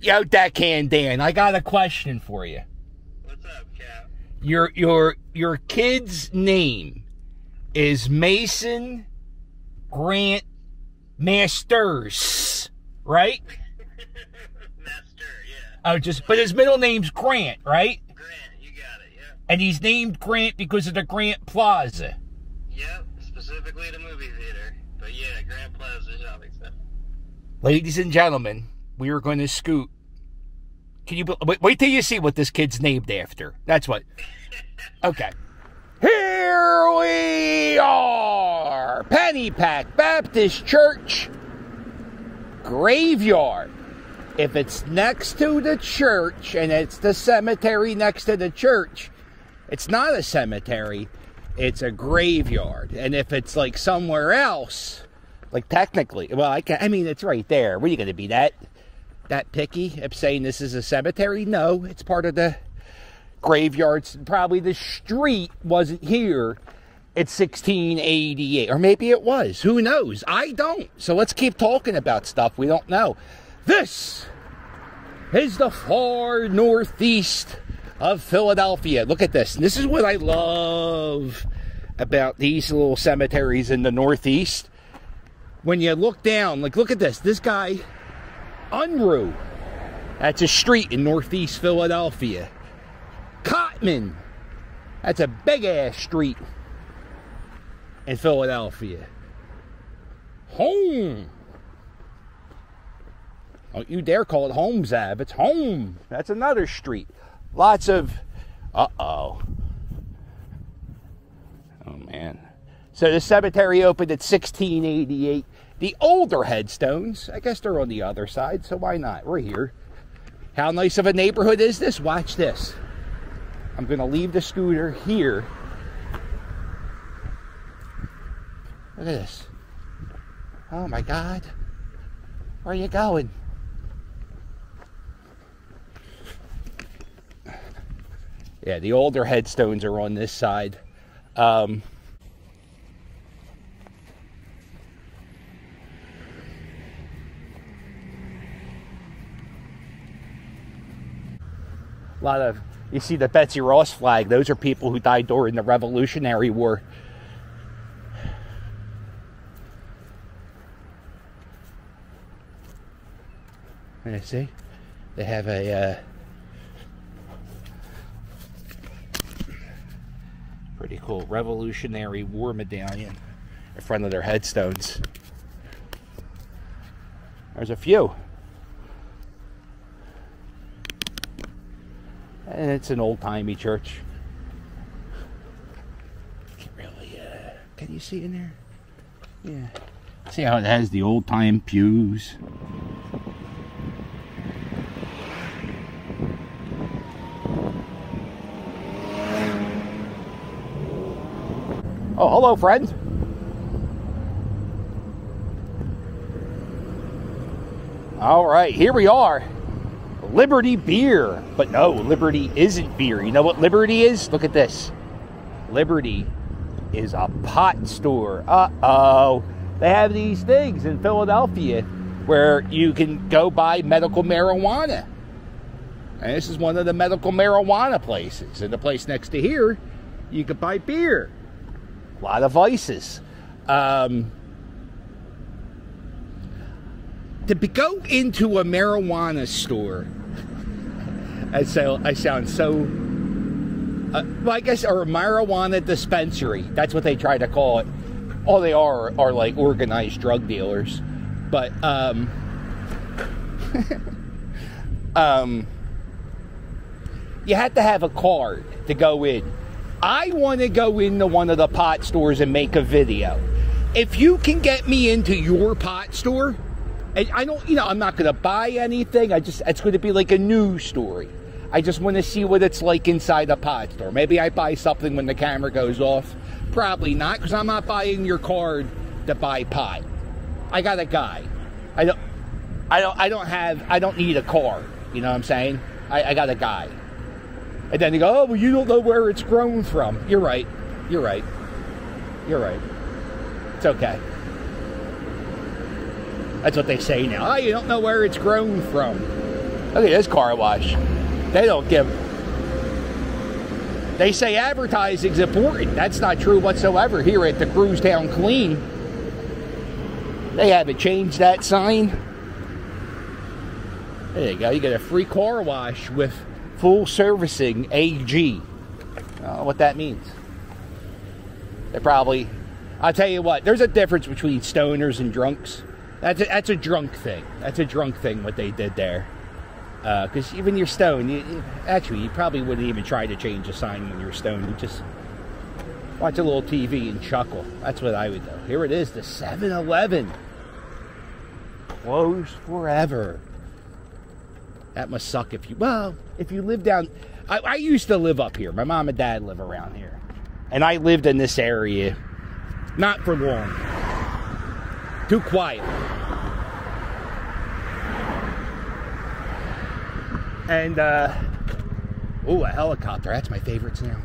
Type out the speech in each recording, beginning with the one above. Yo, Deckhand Dan, I got a question for you. What's up, Cap? Your kid's name is Mason Grant Masters, right? Master, yeah. Oh, but his middle name's Grant, right? Grant, you got it, yeah. And he's named Grant because of the Grant Plaza. Yep, specifically the movie theater. But yeah, Grant Plaza shopping center. Ladies and gentlemen, we are going to scoot. Can you wait till you see what this kid's named after? That's what. Okay. Here we are, Pennypack Baptist Church graveyard. If it's next to the church and it's the cemetery next to the church, it's not a cemetery, it's a graveyard. And if it's like somewhere else, like technically, well, I mean, it's right there. What are you going to be that picky of saying this is a cemetery? No, it's part of the graveyards. Probably the street wasn't here at 1688, or maybe it was, who knows? I don't. So let's keep talking about stuff we don't know. This is the far northeast of Philadelphia. Look at this. This is what I love about these little cemeteries in the northeast. When you look down, like, look at this. This guy, Unruh, that's a street in northeast Philadelphia. Cottman, that's a big-ass street in Philadelphia. Home. Don't you dare call it Holmes Ave. It's Home. That's another street. Lots of... Uh-oh. Oh, man. So the cemetery opened at 1688. The older headstones, I guess they're on the other side, so why not? We're here. How nice of a neighborhood is this? Watch this. I'm going to leave the scooter here. Look at this. Oh my God. Where are you going? Yeah, the older headstones are on this side. You see the Betsy Ross flag. Those are people who died during the Revolutionary War. You see? They have a pretty cool Revolutionary War medallion in front of their headstones. There's a few. And it's an old-timey church. Can't really, can you see in there? Yeah. See how it has the old-time pews? Oh, hello, friend. All right, here we are. Liberty beer, but no, Liberty isn't beer. You know what Liberty is? Look at this. Liberty is a pot store. Uh-oh. They have these things in Philadelphia where you can go buy medical marijuana. And this is one of the medical marijuana places. And the place next to here, you could buy beer. A lot of vices. To go into a marijuana store, and so I sound so, well, I guess, or a marijuana dispensary. That's what they try to call it. All they are like organized drug dealers. But you had to have a card to go in. I want to go into one of the pot stores and make a video. If you can get me into your pot store. And I don't, you know, I'm not going to buy anything. It's going to be like a news story. I just want to see what it's like inside a pot store. Maybe I buy something when the camera goes off. Probably not, because I'm not buying your card to buy pot. I got a guy. I don't need a card. You know what I'm saying? I got a guy. And then they go, oh, well, you don't know where it's grown from. You're right. You're right. You're right. It's okay. That's what they say now. Oh, you don't know where it's grown from. Look at this car wash. They don't give. They say advertising's important. That's not true whatsoever here at the Cruise Town Clean. They haven't changed that sign. There you go. You get a free car wash with full servicing AG. I don't know what that means. They probably... I'll tell you what. There's a difference between stoners and drunks. That's a drunk thing. That's a drunk thing what they did there. Because even you're stoned, you probably wouldn't even try to change a sign when you're stoned. You just watch a little TV and chuckle. That's what I would do. Here it is, the 7-Eleven. Closed forever. That must suck if you, well, if you live down, I used to live up here. My mom and dad live around here. And I lived in this area, not for long. Too quiet. And, oh, a helicopter. That's my favorite sound.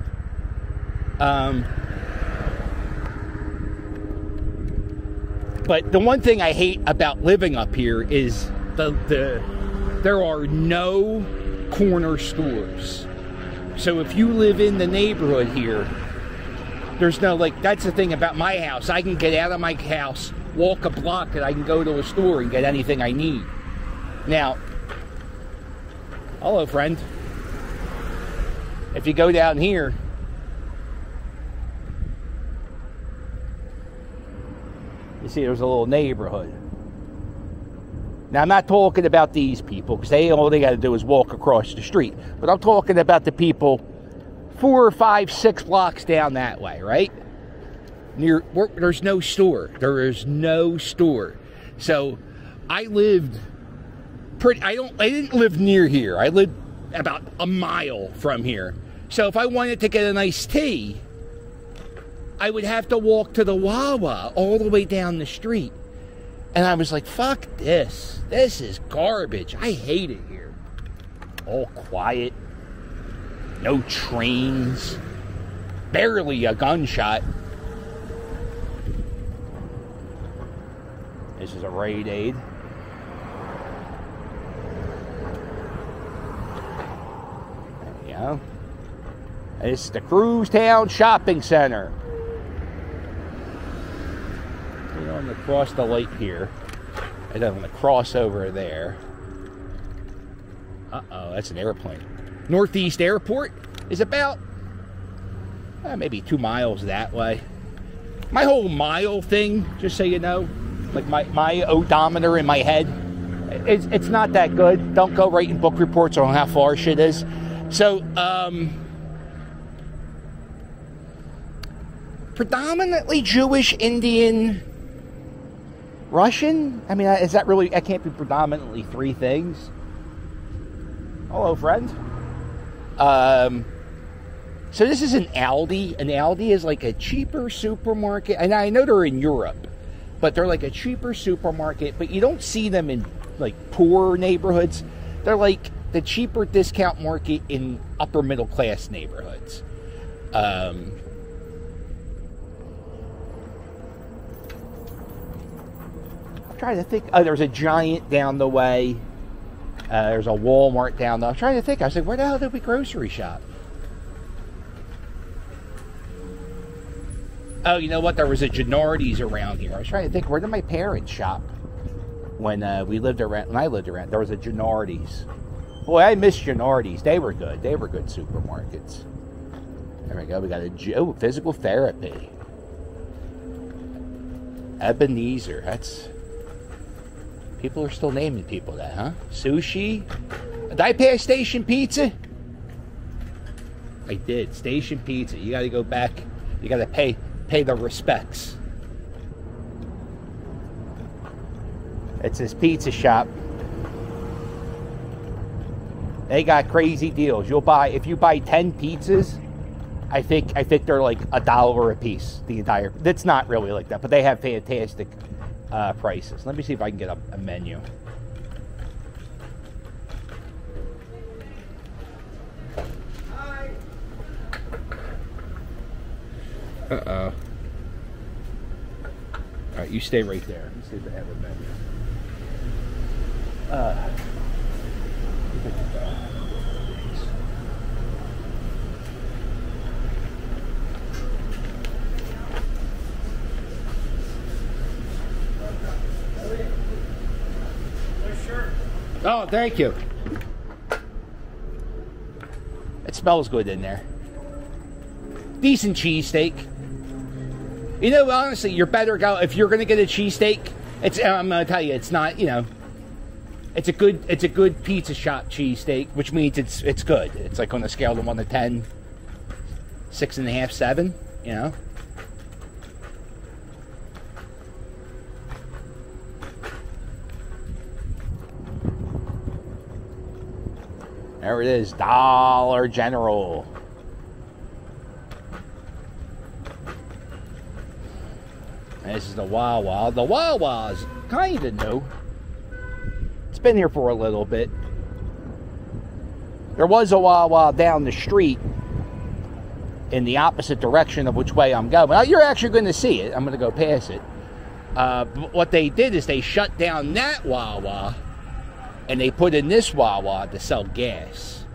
But the one thing I hate about living up here is there are no corner stores. So if you live in the neighborhood here, there's no, like, that's the thing about my house. I can get out of my house, walk a block, and I can go to a store and get anything I need. Now... hello, friend. If you go down here, you see there's a little neighborhood. Now, I'm not talking about these people, because all they got to do is walk across the street. But I'm talking about the people 4 or 5, 6 blocks down that way, right? There's no store. There is no store. So, I lived... I didn't live near here. I lived about a mile from here. So if I wanted to get an iced tea, I would have to walk to the Wawa all the way down the street. And I was like, fuck this. This is garbage. I hate it here. All quiet. No trains. Barely a gunshot. This is a Rite Aid. It's the Cruise Town Shopping Center. You know, I'm gonna cross the lake here, and then I'm gonna cross over there. Uh-oh, that's an airplane. Northeast Airport is about maybe 2 miles that way. My whole mile thing, just so you know, like my odometer in my head, it's not that good. Don't go writing book reports on how far shit is. So, predominantly Jewish, Indian, Russian? I mean, is that really, I can't be predominantly three things. Hello, friend. So this is an Aldi. An Aldi is like a cheaper supermarket. And I know they're in Europe, but they're like a cheaper supermarket, but you don't see them in like poor neighborhoods. They're like the cheaper discount market in upper middle class neighborhoods. I'm trying to think. Oh, there's a Giant down the way. There's a Walmart down the way. I'm trying to think. I was like, where the hell did we grocery shop? Oh, you know what? There was a Gerardi's around here. I was trying to think, where did my parents shop when I lived around? There was a Gerardi's. Boy, I miss Gerardi's. They were good. They were good supermarkets. There we go. We got a physical therapy. Ebenezer. That's... people are still naming people that, huh? Sushi. Did I pass Station Pizza? I did. Station Pizza. You got to go back. You got to pay the respects. It's this pizza shop. They got crazy deals. You'll buy, if you buy 10 pizzas, I think they're like $1 a piece. The entire, that's not really like that, but they have fantastic prices. Let me see if I can get a menu. Hi. Uh-oh. All right, you stay right there. Let's see if they have a menu. Oh, thank you. It smells good in there. Decent cheesesteak. You know, honestly, you're better go if you're gonna get a cheesesteak. It's I'm gonna tell you, it's not, you know, it's a good pizza shop cheesesteak, which means it's good. It's like on a scale of 1 to 10, 6.5, 7, you know. There it is, Dollar General. And this is the Wawa. The Wawa's kind of new. It's been here for a little bit. There was a Wawa down the street in the opposite direction of which way I'm going. Now, you're actually going to see it. I'm going to go past it. But what they did is they shut down that Wawa. And they put in this Wawa to sell gas.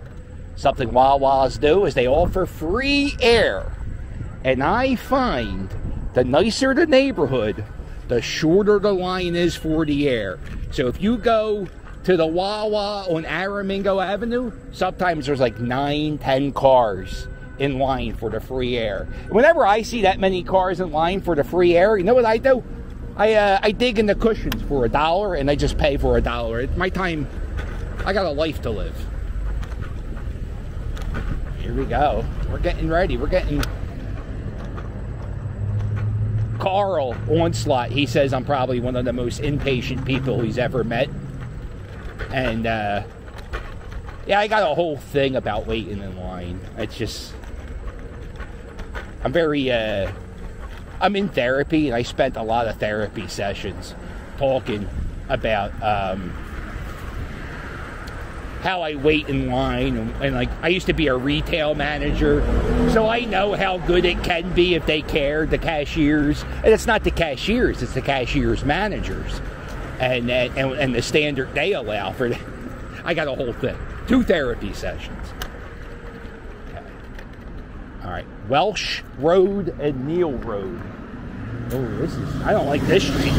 Something Wawas do is they offer free air. And I find the nicer the neighborhood, the shorter the line is for the air. So if you go to the Wawa on Aramingo Avenue, sometimes there's like 9, 10 cars in line for the free air. Whenever I see that many cars in line for the free air, you know what I do? I dig in the cushions for $1 and I just pay for $1. My time, I got a life to live. Here we go. We're getting ready. We're getting Carl Onslaught. He says I'm probably one of the most impatient people he's ever met. And yeah, I got a whole thing about waiting in line. It's just, I'm very I'm in therapy, and I spent a lot of therapy sessions talking about how I wait in line, and like I used to be a retail manager, so I know how good it can be if they care, the cashiers. And it's not the cashiers, it's the cashiers' managers, and the standard they allow for that. I got a whole thing, 2 therapy sessions. All right, Welsh Road and Neil Road. Oh, this is, I don't like this street.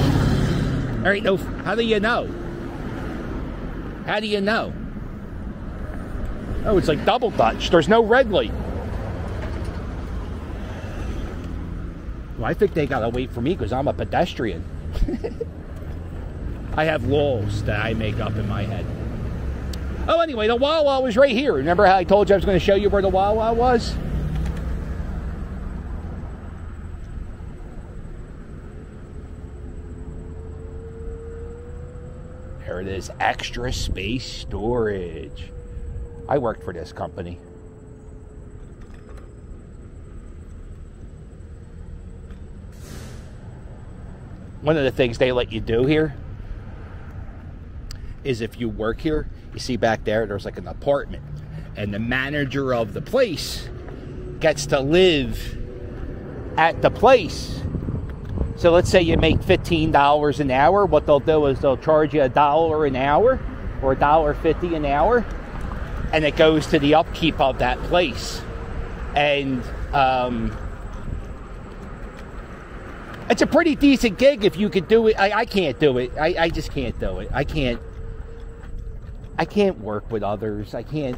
There ain't no, how do you know? How do you know? Oh, it's like double Dutch. There's no red light. Well, I think they gotta wait for me because I'm a pedestrian. I have laws that I make up in my head. Oh, anyway, the Wawa was right here. Remember how I told you I was gonna show you where the Wawa was? There it is, Extra Space Storage. I worked for this company. One of the things they let you do here is if you work here, you see back there, there's like an apartment, and the manager of the place gets to live at the place. So let's say you make $15 an hour. What they'll do is they'll charge you $1 an hour or $1.50 an hour. And it goes to the upkeep of that place. And it's a pretty decent gig if you could do it. I can't do it. I just can't do it. I can't work with others. I can't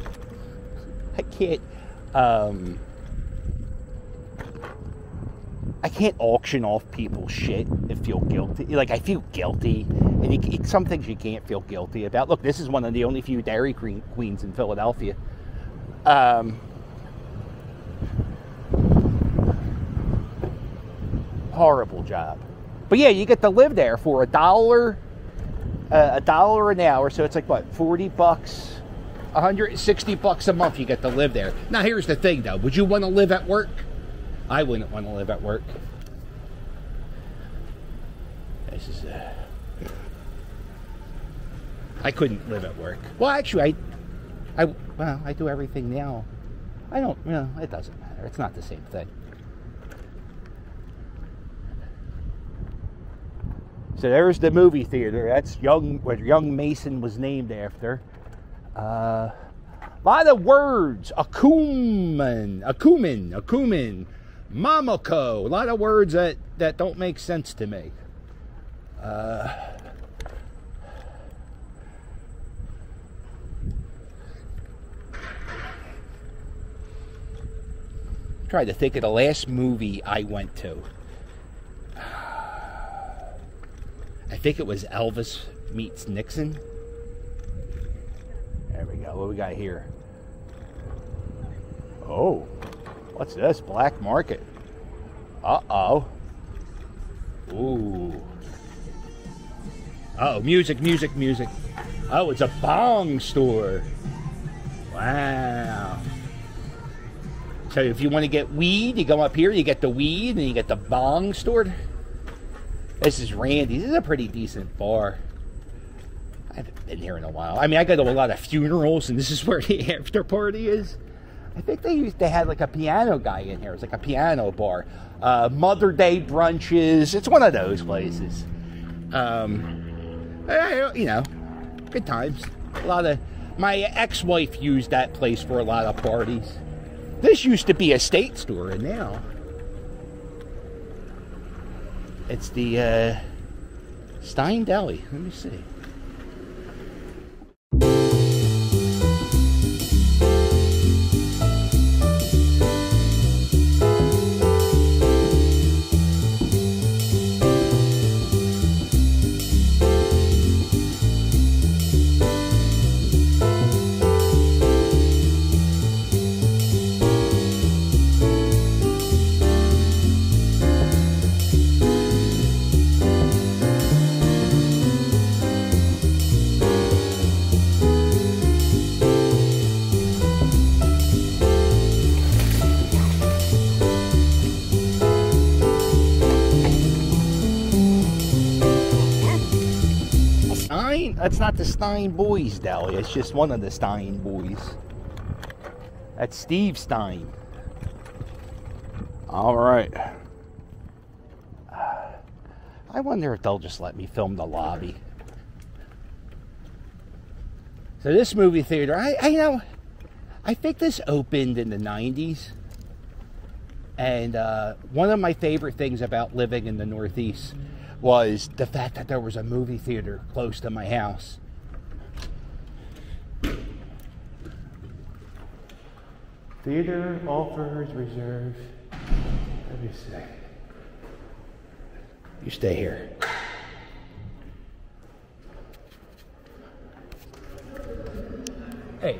auction off people's shit and feel guilty. Like, I feel guilty. And some things you can't feel guilty about. Look, this is one of the only few Dairy Queens in Philadelphia. Horrible job. But yeah, you get to live there for $1 an hour. So it's like, what, 40 bucks? 160 bucks a month you get to live there. Now, here's the thing, though. Would you want to live at work? I wouldn't want to live at work. This is I couldn't live at work. Well, actually, I do everything now. I don't, you know, it doesn't matter. It's not the same thing. So there's the movie theater. That's what young Mason was named after. A lot of words. Acumen. Mamako, a lot of words that don't make sense to me. Trying to think of the last movie I went to. I think it was Elvis Meets Nixon. There we go. What we got here? Oh, what's this? Black market. Uh-oh. Ooh. Uh-oh, music, music, music. Oh, it's a bong store. Wow. So if you want to get weed, you go up here, you get the weed, and you get the bong store. This is Randy's. This is a pretty decent bar. I haven't been here in a while. I mean, I go to a lot of funerals, and this is where the after party is. I think they had like a piano guy in here. It's like a piano bar. Mother Day brunches. It's one of those places. You know, good times. A lot of my ex-wife used that place for a lot of parties. This used to be a state store, and now it's the Stein Deli. Let me see. That's not the Stein boys, Deli. It's just one of the Stein boys. That's Steve Stein. All right. I wonder if they'll just let me film the lobby. So this movie theater, I know, I think this opened in the 90s. And one of my favorite things about living in the Northeast was the fact that there was a movie theater close to my house. Theater offers reserved. Let me see. You stay here. Hey.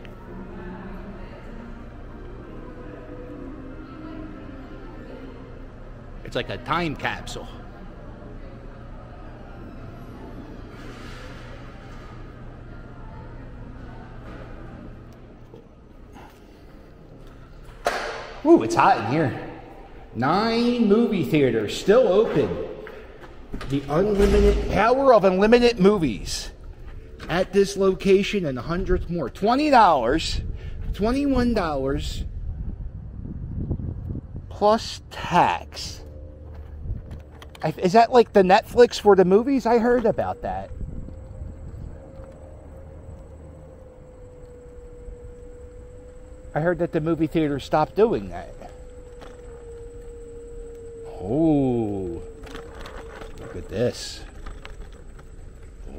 It's like a time capsule. Ooh, it's hot in here. 9 movie theaters still open. The unlimited power of unlimited movies at this location and 100 more. $20, $21 plus tax. Is that like the Netflix for the movies? I heard about that. I heard that the movie theater stopped doing that. Oh, look at this. Oh.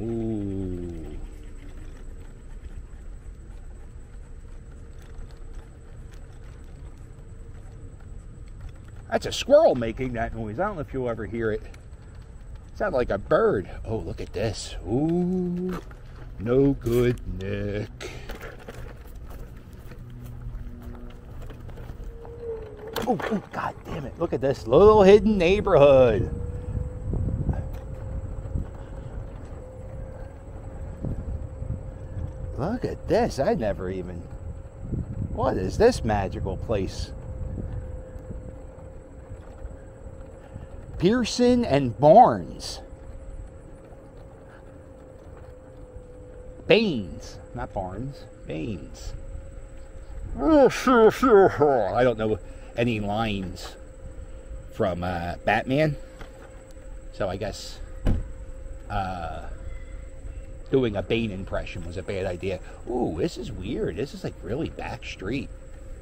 That's a squirrel making that noise. I don't know if you'll ever hear it. It sounded like a bird. Oh, look at this. Ooh, no good, Nick. Oh, oh, God damn it. Look at this little hidden neighborhood. Look at this. I never even... What is this magical place? Pearson and Barnes. Baines. Not Barnes. Baines. I don't know any lines from Batman, so I guess doing a Bane impression was a bad idea. Ooh, this is weird. This is like really back street,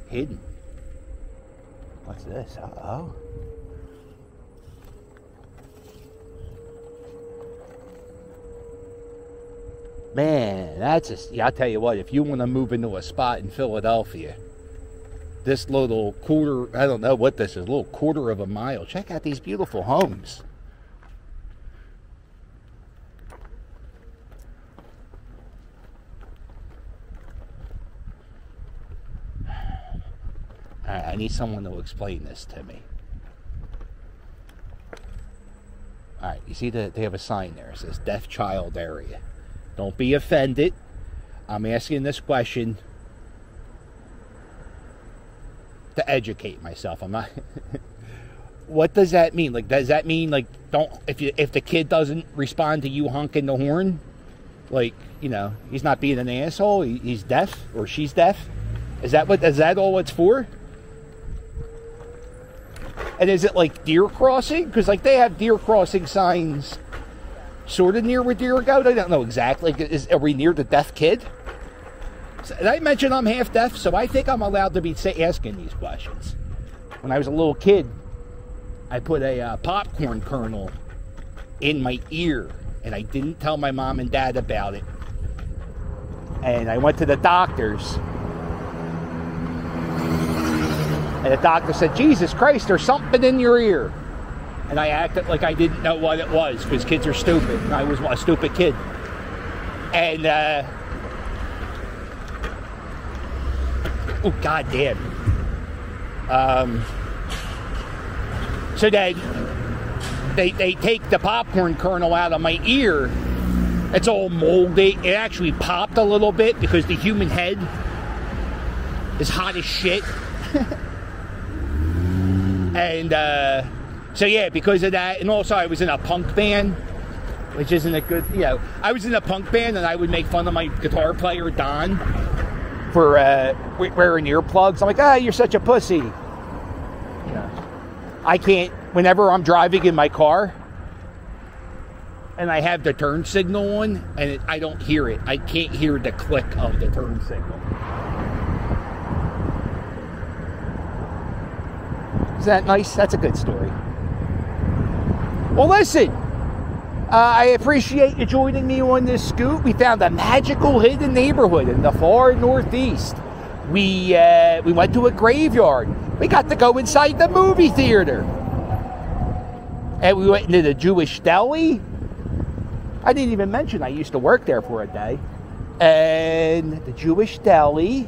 hidden. What's this? Uh-oh. Man, that's just, yeah, I'll tell you what, if you want to move into a spot in Philadelphia, this little quarter, I don't know what this is, a little quarter of a mile. Check out these beautiful homes. I need someone to explain this to me. All right, you see that they have a sign there. It says deaf child area. Don't be offended. I'm asking this question to educate myself. I'm not. What does that mean? Like, does that mean like don't if the kid doesn't respond to you honking the horn, like, you know, he's not being an asshole. He's deaf or she's deaf. Is that what? Is that all it's for? And is it like deer crossing? Because like they have deer crossing signs, sort of near where deer go. They don't know exactly. Are we near the deaf kid? Did I mention I'm half deaf? So I think I'm allowed to be asking these questions. When I was a little kid, I put a popcorn kernel in my ear, and I didn't tell my mom and dad about it. And I went to the doctors. And the doctor said, Jesus Christ, there's something in your ear. And I acted like I didn't know what it was, because kids are stupid. And I was a stupid kid. And, oh, goddamn. So then they take the popcorn kernel out of my ear. It's all moldy. It actually popped a little bit, because the human head is hot as shit. And so yeah, because of that, and also I was in a punk band, which isn't a good, you know, I was in a punk band and I would make fun of my guitar player Don for wearing earplugs. I'm like, ah, you're such a pussy. Yeah. I can't, whenever I'm driving in my car and I have the turn signal on and I don't hear it. I can't hear the click of the turn signal. Is that nice? That's a good story. Well, listen, I appreciate you joining me on this scoot. We found a magical hidden neighborhood in the far northeast. We went to a graveyard. We got to go inside the movie theater. And we went into the Jewish deli. I didn't even mention I used to work there for a day. And the Jewish deli.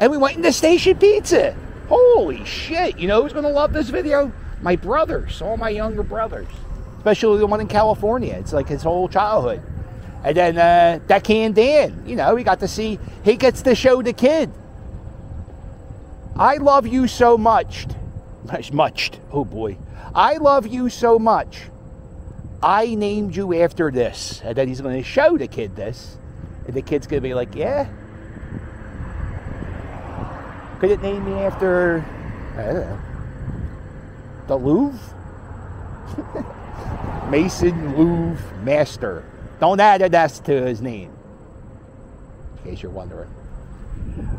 And we went into Station Pizza. Holy shit, you know who's going to love this video? My brothers, all my younger brothers. Especially the one in California. It's like his whole childhood. And then Deckhand Dan, you know, he got to see, he gets to show the kid. I love you so much. Oh boy. I love you so much. I named you after this. And then he's going to show the kid this. And the kid's going to be like, yeah. Could it name me after, I don't know, the Louvre? Mason Louvre Master. Don't add an S to his name, in case you're wondering.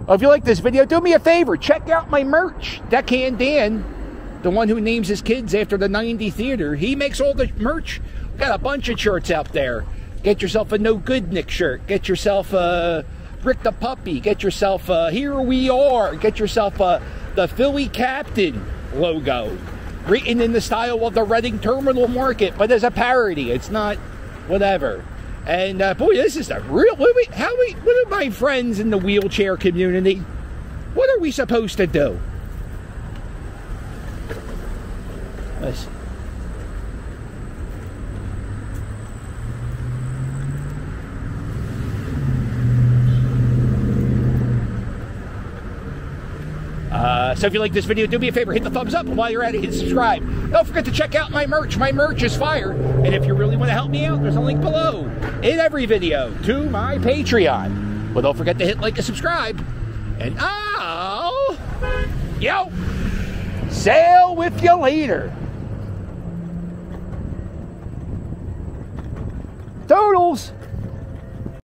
Well, if you like this video, do me a favor. Check out my merch. Deckhand Dan, the one who names his kids after the 90 Theater, he makes all the merch. We've got a bunch of shirts out there. Get yourself a No Good Nick shirt. Get yourself a Rick the Puppy, get yourself a Here We Are, get yourself a the Philly Captain logo, written in the style of the Reading Terminal Market, but as a parody, it's not whatever. And boy, this is a real, what are my friends in the wheelchair community, what are we supposed to do? Listen. So if you like this video, do me a favor, hit the thumbs up, and while you're at it, hit subscribe. Don't forget to check out my merch. My merch is fire. And if you really want to help me out, there's a link below in every video to my Patreon. Well, don't forget to hit like and subscribe. And I'll, yo, sail with you later. Toodles.